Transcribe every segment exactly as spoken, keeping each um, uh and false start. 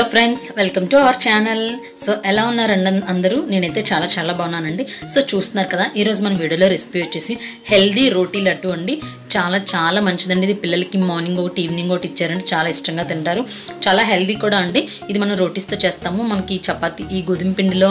Hello friends, welcome to our channel. So ela unnaru andaru nenete chala chala bagunnanandi. So chustunaru kada ee roju mana video lo recipe vachesi healthy roti laddu andi. Chala chala manchidandi idi pillaliki morning okati evening okati icharanti chala ishtanga tintaru. Chala healthy kuda andi. Idi mana rotis tho chestamu manaki chapati ee gudum pindilo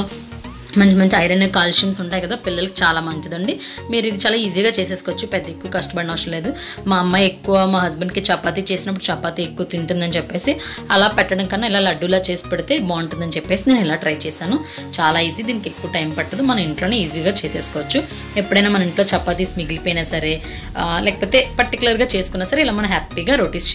మంచి మంచి iron calciums ఉంటాయి కదా పిల్లలకు చాలా మంచిదండి మీరు ఇది చాలా ఈజీగా చేసేసుకోవచ్చు పెద్ద ఎక్కువ కష్టపడన అవసరం లేదు మా అమ్మ ఎక్కువ మా హస్బెండ్ కి చపాతీ చేసినప్పుడు చపాతీ ఎక్కువ తింటుందని చెప్పేసి అలా పెట్టడం కన్నా ఇలా లడ్డూలా చేసి పెడితే బాగుంటుందని చెప్పేసి నేను ఇలా ట్రై చేశాను చాలా ఈజీ దీనికి ఎక్కువ టైం పట్టదు మన ఇంట్లోనే ఈజీగా చేసేసుకోవచ్చు ఎప్పుడైనా మన ఇంట్లో చపాతీస్ మిగిలిపోయినా సరే లేకపోతే పర్టిక్యులర్ గా చేసుకున్నా సరే ఇలా మనం హ్యాపీగా రోటీస్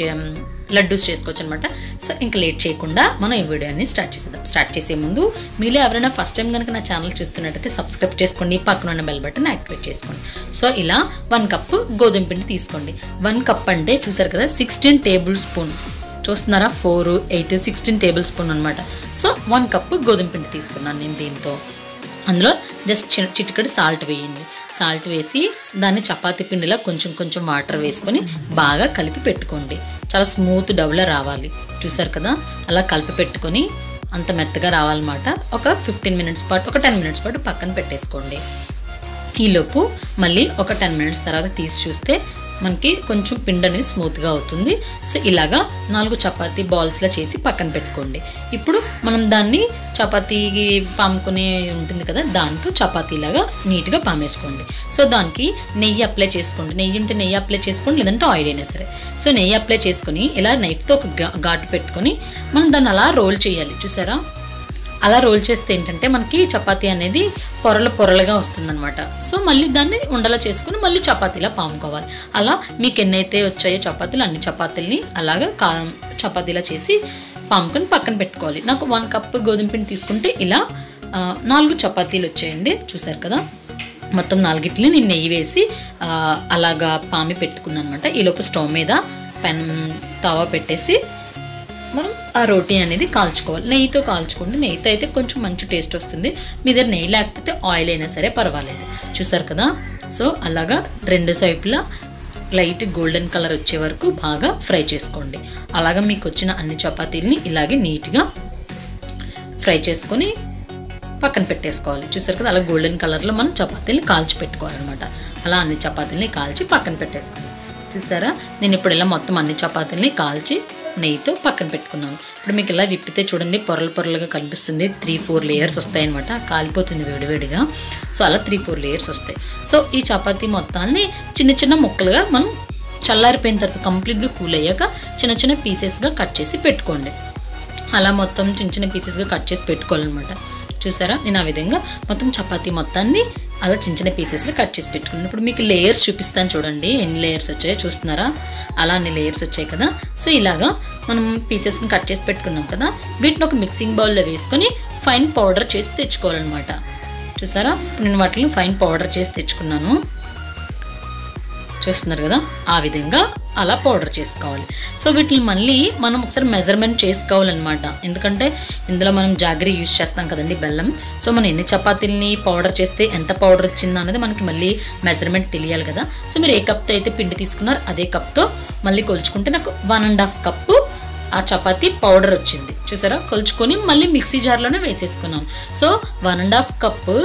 లడ్డూస్ చేసుకోవచ్చు అన్నమాట సో ఇంకా లేట్ చేయకుండా మనం ఈ వీడియోని స్టార్ట్ చేద్దాం స్టార్ట్ చేసే ముందు మీరు ఎవరైనా ఫస్ట్ టైం గనుక నా ఛానల్ చూస్తున్నట్లయితే సబ్స్క్రైబ్ చేసుకోండి పక్కన ఉన్న బెల్ బటన్ యాక్టివేట్ చేసుకోండి సో ఇలా ఒక కప్ గోధుమ పిండి తీసుకోండి ఒక కప్ అంటే చూసారు కదా పదిహేను టేబుల్ స్పూన్ చూస్తున్నారా నాలుగు ఎనిమిది పదిహేను టేబుల్ స్పూన్ అన్నమాట సో ఒక కప్ గోధుమ పిండి తీసుకున్నాను నేను దీంతో అందులో జస్ట్ చిటికెడు సాల్ట్ వేయండి సాల్ట్ వేసి దాన్ని చపాతీ పిండిలా కొంచెం కొంచెం వాటర్ వేసుకొని బాగా కలిపి పెట్టుకోండి చాలా స్మూత్ డౌలా రావాలి చూసారు కదా అలా కలిపి పెట్టుకొని అంత మెత్తగా రావాలన్నమాట ఒక పదిహేను నిమిషాల పాటు ఒక పది నిమిషాల పాటు పక్కన పెట్టేసుకోండి ఈ లోపు మళ్ళీ ఒక పది నిమిషాల తర్వాత తీసి చూస్తే మనకి కొంచెం పిండి అనేది స్మూత్ గా అవుతుంది సో ఇలాగా నాలుగు చపాతీ బాల్స్ లా చేసి పక్కన పెట్టుకోండి ఇప్పుడు మనం దాన్ని చపాతీకి పాముకునే ఉంటుంది కదా దాంతో చపాతీలాగా నీట్ గా పామేసుకోండి సో దానికి నెయ్యి అప్లై చేసుకోండి నెయ్యి ఉంటే నెయ్యి అప్లై చేసుకోండి లేదంటే ఆయిల్ అయినా సరే సో నెయ్యి అప్లై చేసుకుని ఇలా నైఫ్ తో ఒక ఘాటు పెట్టుకొని మనం దాన్ని అలా రోల్ చేయాలి చూసారా అలా రోల్ చేస్తే ఏంటంటే మనకి చపాతీ అనేది పొరలు పొరలుగా వస్తుందన్నమాట సో మళ్ళీ దాన్ని ఉండలా చేసుకుని మళ్ళీ చపాతీలా పాముకోవాలి అలా మీకు ఎన్నైతే వచ్చాయో చపాతీలు అన్ని చపాతీల్ని అలాగా చపాతీలా చేసి పాముకొని పక్కన పెట్టుకోవాలి నాకు ఒక కప్పు గోధుమ పిండి తీసుకుంటే ఇలా నాలుగు చపాతీలు వచ్చాయండి చూసారు కదా మొత్తం నాలుగిట్లని నేను నెయ్యి వేసి అలాగా పామి పెట్టుకున్నాను అనమాట ఈలోపు స్టవ్ మీద పెన్ తవా పెట్టేసి మనం ఆ రోటీ అనేది కాల్చుకోవాలి నెయ్యితో కాల్చుకోండి నెయ్యితో అయితే కొంచెం మంచి టేస్ట్ వస్తుంది మీ దగ్గర నెయ్యి లేకపోతే ఆయిల్ అయినా సరే పర్వాలేదు చూసారు కదా సో అలాగా రెండు వైపులా లైట్ గోల్డెన్ కలర్ వచ్చే వరకు బాగా ఫ్రై చేసుకోండి అలాగా మీకు వచ్చిన అన్ని చపాతీల్ని ఇలాగే నీట్గా ఫ్రై చేసుకొని పక్కన పెట్టేసుకోవాలి చూసారు కదా అలా గోల్డెన్ కలర్లో మనం చపాతీల్ని కాల్చి పెట్టుకోవాలన్నమాట అలా అన్ని చపాతీల్ని కాల్చి పక్కన పెట్టేసుకోవాలి చూసారా నేను ఇప్పుడు ఇలా మొత్తం అన్ని చపాతీల్ని కాల్చి నెయ్యితో పక్కన పెట్టుకున్నాను ఇప్పుడు మీకు ఇలా విప్పితే చూడండి పొరలు పొరలుగా కనిపిస్తుంది త్రీ ఫోర్ లేయర్స్ వస్తాయన్నమాట కాలిపోతుంది వేడివేడిగా సో అలా త్రీ ఫోర్ లేయర్స్ వస్తాయి సో ఈ చపాతీ మొత్తాన్ని చిన్న చిన్న ముక్కలుగా మనం చల్లారిపోయిన తర్వాత కంప్లీట్గా కూల్ అయ్యాక చిన్న చిన్న పీసెస్గా కట్ చేసి పెట్టుకోండి అలా మొత్తం చిన్న చిన్న పీసెస్గా కట్ చేసి పెట్టుకోవాలన్నమాట చూసారా నేను ఆ విధంగా మొత్తం చపాతీ మొత్తాన్ని అలా చిన్న చిన్న పీసెస్లో కట్ చేసి పెట్టుకున్నాను ఇప్పుడు మీకు లేయర్స్ చూపిస్తాను చూడండి ఎన్ని లేయర్స్ వచ్చాయో చూస్తున్నారా అలా అన్ని లేయర్స్ వచ్చాయి కదా సో ఇలాగా మనం పీసెస్ని కట్ చేసి పెట్టుకున్నాం కదా వీటిని ఒక మిక్సింగ్ బౌల్లో వేసుకొని ఫైన్ పౌడర్ చేసి తెచ్చుకోవాలన్నమాట చూసారా ఇప్పుడు నేను వాటిని ఫైన్ పౌడర్ చేసి తెచ్చుకున్నాను చూస్తున్నారు కదా ఆ విధంగా అలా పౌడర్ చేసుకోవాలి సో వీటిని మళ్ళీ మనం ఒకసారి మెజర్మెంట్ చేసుకోవాలన్నమాట ఎందుకంటే ఇందులో మనం జాగ్రీ యూజ్ చేస్తాం కదండి బెల్లం సో మనం ఎన్ని చపాతీల్ని పౌడర్ చేస్తే ఎంత పౌడర్ వచ్చిందో అనేది మనకి మళ్ళీ మెజర్మెంట్ తెలియాలి కదా సో మీరు ఏ కప్తో అయితే పిండి తీసుకున్నారు అదే కప్తో మళ్ళీ కొలుచుకుంటే నాకు వన్ అండ్ హాఫ్ కప్పు ఆ చపాతీ పౌడర్ వచ్చింది చూసారా కొలుచుకొని మళ్ళీ మిక్సీ జార్లోనే వేసేసుకున్నాను so one and half cup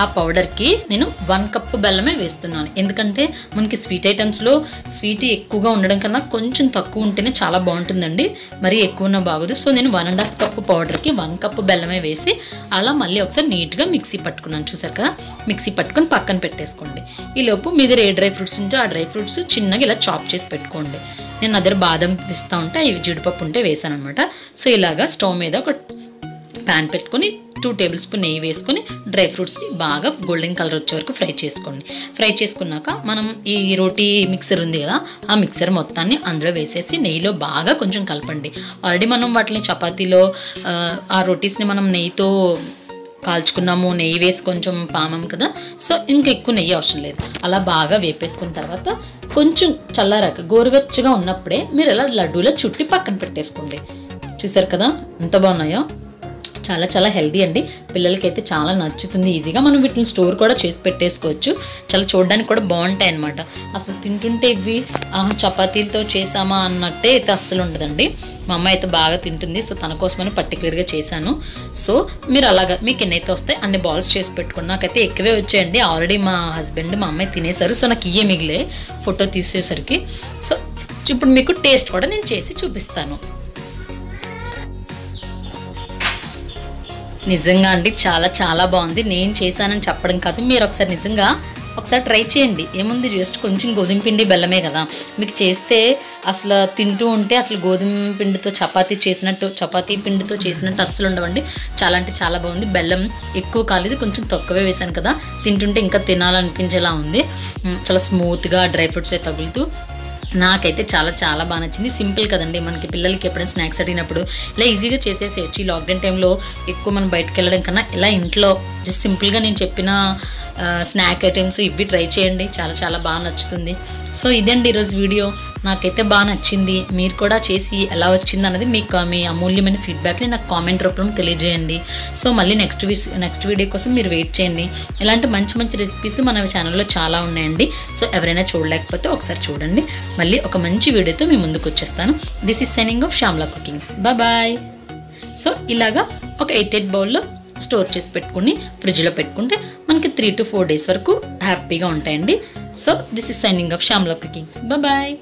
ఆ పౌడర్కి నేను వన్ కప్పు బెల్లమే వేస్తున్నాను ఎందుకంటే మనకి స్వీట్ ఐటమ్స్లో స్వీట్ ఎక్కువగా ఉండడం కన్నా కొంచెం తక్కువ ఉంటేనే చాలా బాగుంటుందండి మరీ ఎక్కువన్నా బాగోదు సో నేను వన్ అండ్ హాఫ్ కప్పు పౌడర్కి వన్ కప్పు బెల్లమే వేసి అలా మళ్ళీ ఒకసారి నీట్గా మిక్సీ పట్టుకున్నాను చూసారు కదా మిక్సీ పట్టుకొని పక్కన పెట్టేసుకోండి ఈలోపు మీ దగ్గర ఏ డ్రై ఫ్రూట్స్ ఉంటే ఆ డ్రై ఫ్రూట్స్ చిన్నగా ఇలా చాప్ చేసి పెట్టుకోండి నేను నా దగ్గర బాదం పిస్తా ఉంటే అవి జీడిపప్పు ఉంటే వేసాను అనమాట సో ఇలాగా స్టవ్ మీద ఒక ప్యాన్ పెట్టుకొని టూ టేబుల్ స్పూన్ నెయ్యి వేసుకొని డ్రై ఫ్రూట్స్ని బాగా గోల్డెన్ కలర్ వచ్చే వరకు ఫ్రై చేసుకోండి ఫ్రై చేసుకున్నాక మనం ఈ రోటీ మిక్సర్ ఉంది కదా ఆ మిక్సర్ మొత్తాన్ని అందులో వేసేసి నెయ్యిలో బాగా కొంచెం కలపండి ఆల్రెడీ మనం వాటిని చపాతీలో ఆ రోటీస్ని మనం నెయ్యితో కాల్చుకున్నాము నెయ్యి వేసి కొంచెం పామం కదా సో ఇంకా ఎక్కువ నెయ్యి అవసరం లేదు అలా బాగా వేపేసుకున్న తర్వాత కొంచెం చల్లారాక గోరువెచ్చగా ఉన్నప్పుడే మీరు ఇలా లడ్డూలో చుట్టి పక్కన పెట్టేసుకోండి చూసారు కదా ఎంత బాగున్నాయో చాలా చాలా హెల్దీ అండి, పిల్లలకి అయితే చాలా నచ్చుతుంది. ఈజీగా మనం వీటిని స్టోర్ కూడా చేసి పెట్టేసుకోవచ్చు, చాలా చూడడానికి కూడా బాగుంటాయి అన్నమాట. అసలు తింటుంటే ఇవి చపాతీలతో చేసామా అన్నట్టే అయితే అస్సలు ఉండదండి. మా అమ్మ అయితే బాగా తింటుంది, సో తన కోసమని పర్టికులర్గా చేశాను. సో మీరు అలాగా మీకు ఎన్నైతే వస్తే అన్ని బాల్స్ చేసి పెట్టుకుని, నాకైతే ఎక్కువే వచ్చాయండి. ఆల్రెడీ మా హస్బెండ్ మా అమ్మాయి తినేశారు, సో నాకు ఇయ్యే మిగిలే ఫోటో తీసేసరికి. సో ఇప్పుడు మీకు టేస్ట్ కూడా నేను చేసి చూపిస్తాను. నిజంగా అండి చాలా చాలా బాగుంది. నేను చేశానని చెప్పడం కాదు, మీరు ఒకసారి నిజంగా ఒకసారి ట్రై చేయండి. ఏముంది, జస్ట్ కొంచెం గోధుమ పిండి బెల్లమే కదా. మీకు చేస్తే అసలు తింటూ ఉంటే అసలు గోధుమ పిండితో చపాతీ చేసినట్టు చపాతీ పిండితో చేసినట్టు అస్సలు ఉండవండి. చాలా అంటే చాలా బాగుంది. బెల్లం ఎక్కువ కాలేదు, కొంచెం తక్కువే వేసాను కదా, తింటుంటే ఇంకా తినాలనిపించేలా ఉంది. చాలా స్మూత్గా డ్రై ఫ్రూట్స్ అయితే తగులుతూ నాకైతే చాలా చాలా బాగా నచ్చింది. సింపుల్ కదండి, మనకి పిల్లలకి ఎప్పుడైనా స్నాక్స్ అడిగినప్పుడు ఇలా ఈజీగా చేసేసేయచ్చు. ఈ లాక్డౌన్ టైంలో ఎక్కువ మనం బయటకు వెళ్ళడం కన్నా ఇలా ఇంట్లో జస్ట్ సింపుల్గా నేను చెప్పిన స్నాక్ ఐటమ్స్ ఇవి ట్రై చేయండి, చాలా చాలా బాగా నచ్చుతుంది. సో ఇదండి ఈరోజు వీడియో, నాకైతే బాగా నచ్చింది. మీరు కూడా చేసి ఎలా వచ్చింది అన్నది మీకు మీ అమూల్యమైన ఫీడ్బ్యాక్ని నాకు కామెంట్ రూపంలో తెలియజేయండి. సో మళ్ళీ నెక్స్ట్ నెక్స్ట్ వీడియో కోసం మీరు వెయిట్ చేయండి. ఇలాంటి మంచి మంచి రెసిపీస్ మన ఛానల్లో చాలా ఉన్నాయండి. సో ఎవరైనా చూడలేకపోతే ఒకసారి చూడండి. మళ్ళీ ఒక మంచి వీడియోతో మీ ముందుకు వచ్చేస్తాను. This is signing off Shyamla cookings. Bye. So ఇలాగా ఒక ఎయిట్ ఎయిట్ బౌల్లో స్టోర్ చేసి పెట్టుకుని ఫ్రిడ్జ్లో పెట్టుకుంటే మనకి త్రీ టు ఫోర్ డేస్ వరకు హ్యాపీగా ఉంటాయండి. So this is signing off Shyamla cookings. Bye.